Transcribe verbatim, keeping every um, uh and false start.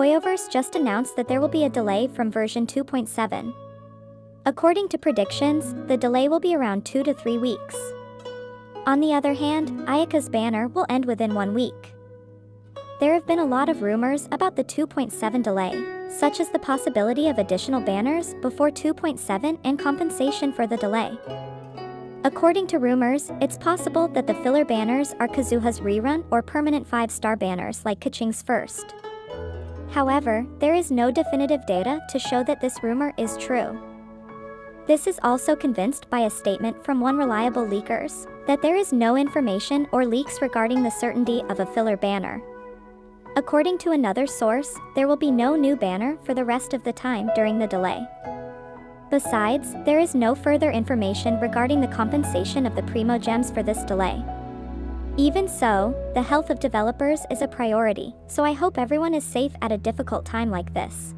Hoyoverse just announced that there will be a delay from version two point seven. According to predictions, the delay will be around two to three weeks. On the other hand, Ayaka's banner will end within one week. There have been a lot of rumors about the two point seven delay, such as the possibility of additional banners before two point seven and compensation for the delay. According to rumors, it's possible that the filler banners are Kazuha's rerun or permanent five-star banners like Kaching's first. However, there is no definitive data to show that this rumor is true. This is also convinced by a statement from one reliable leakers, that there is no information or leaks regarding the certainty of a filler banner. According to another source, there will be no new banner for the rest of the time during the delay. Besides, there is no further information regarding the compensation of the Primogems for this delay. Even so, the health of developers is a priority, so I hope everyone is safe at a difficult time like this.